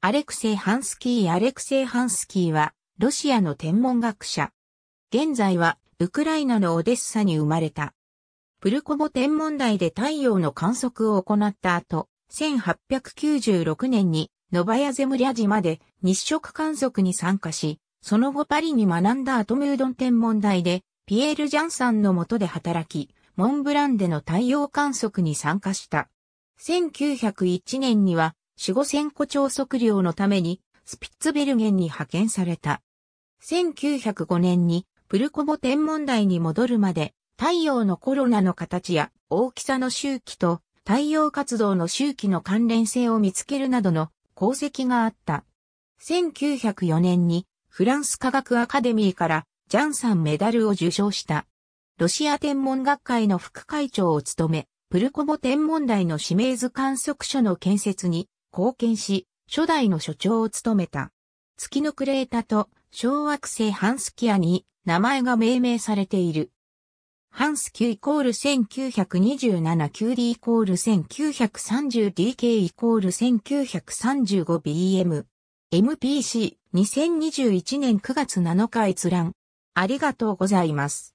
アレクセイ・ハンスキーは、ロシアの天文学者。現在は、ウクライナのオデッサに生まれた。プルコボ天文台で太陽の観測を行った後、1896年に、ノバヤゼムリャジまで日食観測に参加し、その後パリに学んだアトムードン天文台で、ピエール・ジャンさんの下で働き、モンブランでの太陽観測に参加した。1901年には、4000〜5000個超測量のためにスピッツベルゲンに派遣された。1905年にプルコボ天文台に戻るまで太陽のコロナの形や大きさの周期と太陽活動の周期の関連性を見つけるなどの功績があった。1904年にフランス科学アカデミーからジャンさんメダルを受賞した。ロシア天文学会の副会長を務め、プルコボ天文台のシメーズ観測所の建設に貢献し、初代の所長を務めた。月のクレータと小惑星ハンスキアに名前が命名されている。ハンスキュ =1927QD=1930DK=1935BM。MPC2021 年9月7日閲覧。ありがとうございます。